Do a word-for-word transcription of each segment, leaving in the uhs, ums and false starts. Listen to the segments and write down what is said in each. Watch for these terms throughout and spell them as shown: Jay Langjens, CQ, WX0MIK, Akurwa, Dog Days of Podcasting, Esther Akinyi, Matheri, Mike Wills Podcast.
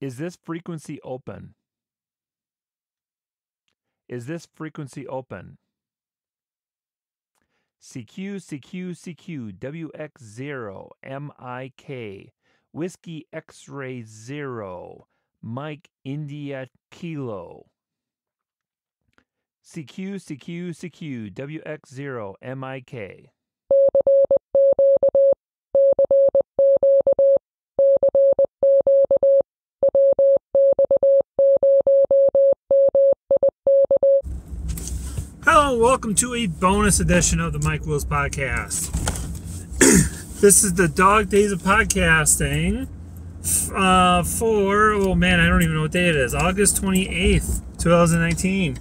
Is this frequency open? Is this frequency open? C Q, C Q, C Q, W X zero M I K, Whiskey X-Ray zero, Mike India Kilo. C Q, C Q, C Q, W X zero M I K. Hello, welcome to a bonus edition of the Mike Wills Podcast. This is the Dog Days of Podcasting uh, for, oh man, I don't even know what day it is, August twenty-eighth, twenty nineteen.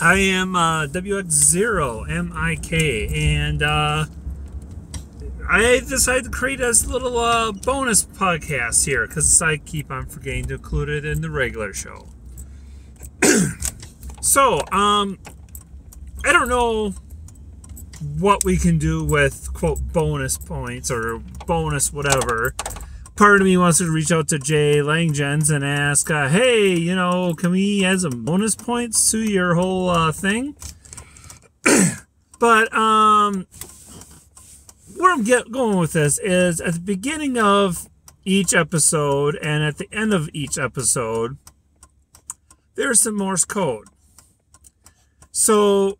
I am uh, W X zero M I K, and uh, I decided to create this little uh, bonus podcast here because I keep on forgetting to include it in the regular show. So, um, I don't know what we can do with, quote, bonus points or bonus whatever. Part of me wants to reach out to Jay Langjens and ask, uh, hey, you know, can we add some bonus points to your whole uh, thing? But um, where I'm get going with this is at the beginning of each episode and at the end of each episode, there's some Morse code. So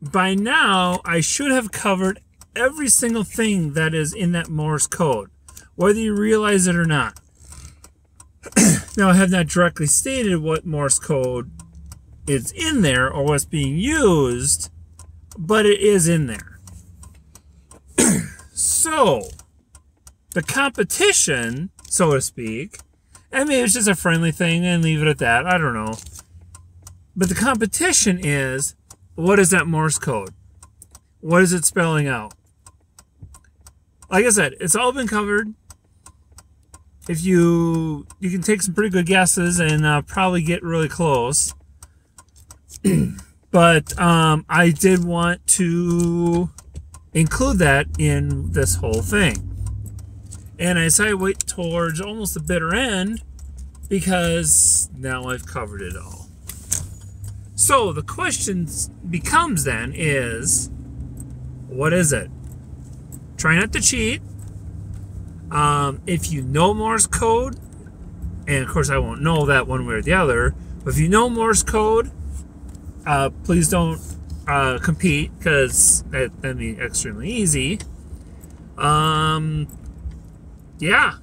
by now, I should have covered every single thing that is in that Morse code, whether you realize it or not. Now, I have not directly stated what Morse code is in there or what's being used, but it is in there. So the competition, so to speak, I mean, it's just a friendly thing and leave it at that. I don't know. But the competition is, what is that Morse code? What is it spelling out? Like I said, it's all been covered. If you you can take some pretty good guesses and uh, probably get really close. But um, I did want to include that in this whole thing. And I decided to wait towards almost the bitter end because now I've covered it all. So the question becomes then is, what is it? Try not to cheat. Um, if you know Morse code, and of course I won't know that one way or the other, but if you know Morse code, uh, please don't uh, compete because that, that'd be extremely easy. Um, yeah.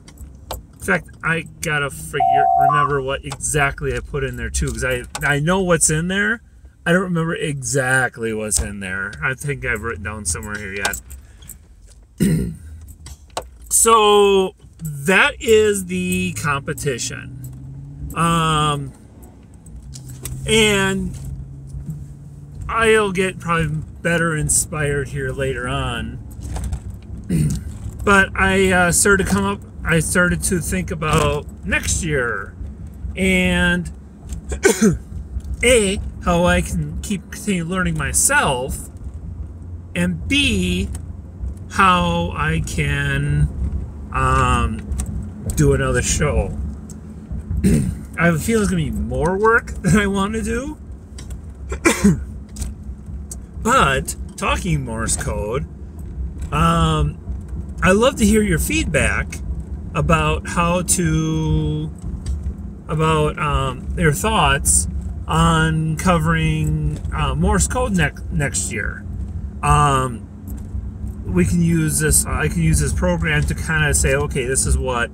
In fact, I gotta figure, remember what exactly I put in there too, because I, I know what's in there. I don't remember exactly what's in there. I think I've written down somewhere here yet. So that is the competition. Um, and I'll get probably better inspired here later on. But I uh, started to come up I started to think about next year and A, how I can keep continue learning myself, and B, how I can um, do another show. I have a feeling it's going to be more work than I want to do. But talking Morse code, um, I love to hear your feedback about how to, about um, their thoughts on covering uh, Morse code next next year. Um, we can use this, I can use this program to kind of say, okay, this is what,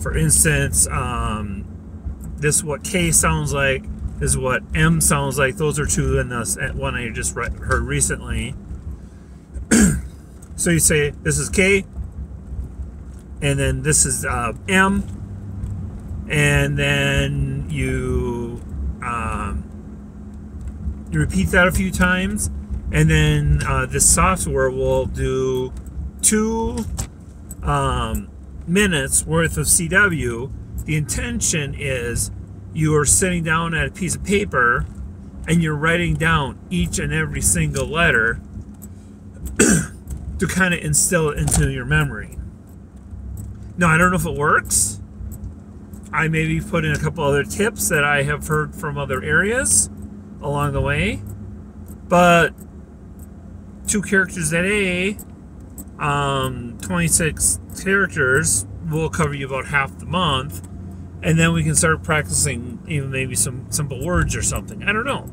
for instance, um, this is what K sounds like, this is what M sounds like. Those are two in this one I just read, heard recently. So you say, this is K, and then this is uh, M, and then you, um, you repeat that a few times, and then uh, this software will do two um, minutes worth of C W. The intention is you are sitting down at a piece of paper and you're writing down each and every single letter to kind of instill it into your memory. Now, I don't know if it works. I maybe put in a couple other tips that I have heard from other areas along the way. But two characters at A, um, twenty-six characters will cover you about half the month. And then we can start practicing even maybe some simple words or something. I don't know.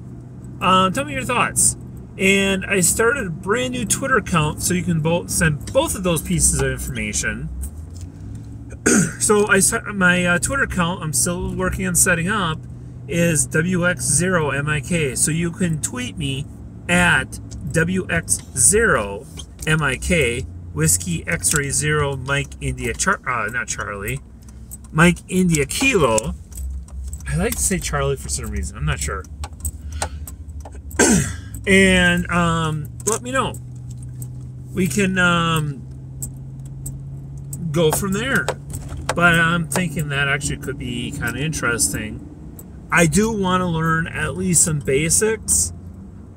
Um, tell me your thoughts. And I started a brand new Twitter account, so you can both send both of those pieces of information. So I my uh, Twitter account, I'm still working on setting up, is W X zero M I K. So you can tweet me at W X zero M I K, Whiskey X-ray zero Mike India Char uh, not Charlie, Mike India Kilo. I like to say Charlie for some reason. I'm not sure. And um, let me know. We can um, go from there. But I'm thinking that actually could be kind of interesting. I do want to learn at least some basics.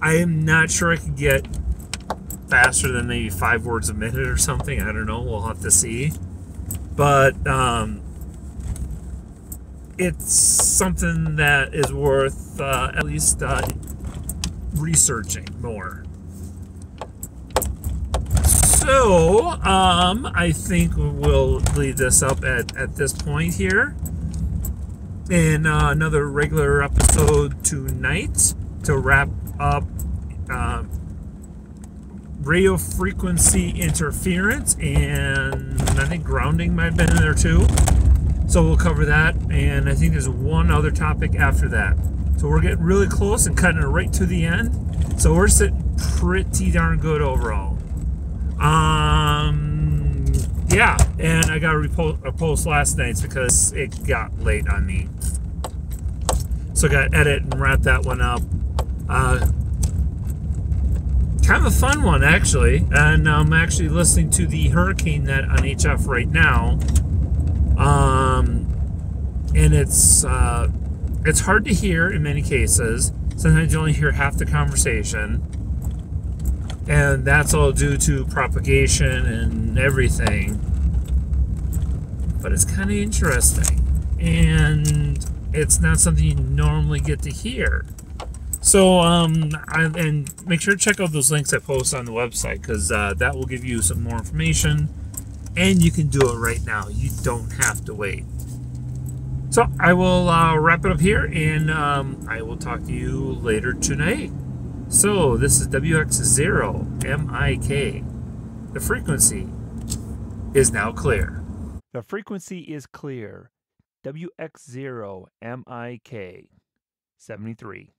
I am not sure I could get faster than maybe five words a minute or something. I don't know. We'll have to see. But um, it's something that is worth uh, at least uh, researching more. So um, I think we'll leave this up at, at this point here. And uh, another regular episode tonight to wrap up uh, radio frequency interference, and I think grounding might have been in there too. So we'll cover that, and I think there's one other topic after that. So we're getting really close and cutting it right to the end. So we're sitting pretty darn good overall. Um, yeah, and I got a post last night because it got late on me. So I got to edit and wrap that one up. Uh, kind of a fun one, actually. And I'm actually listening to the Hurricane Net on H F right now. Um, and it's... Uh, It's hard to hear in many cases. Sometimes you only hear half the conversation. And that's all due to propagation and everything. But it's kind of interesting. And it's not something you normally get to hear. So, um, I, and make sure to check out those links I post on the website, because uh, that will give you some more information. And you can do it right now. You don't have to wait. So I will uh, wrap it up here, and um, I will talk to you later tonight. So this is W X zero M I K. The frequency is now clear. The frequency is clear. W X zero M I K seventy-three.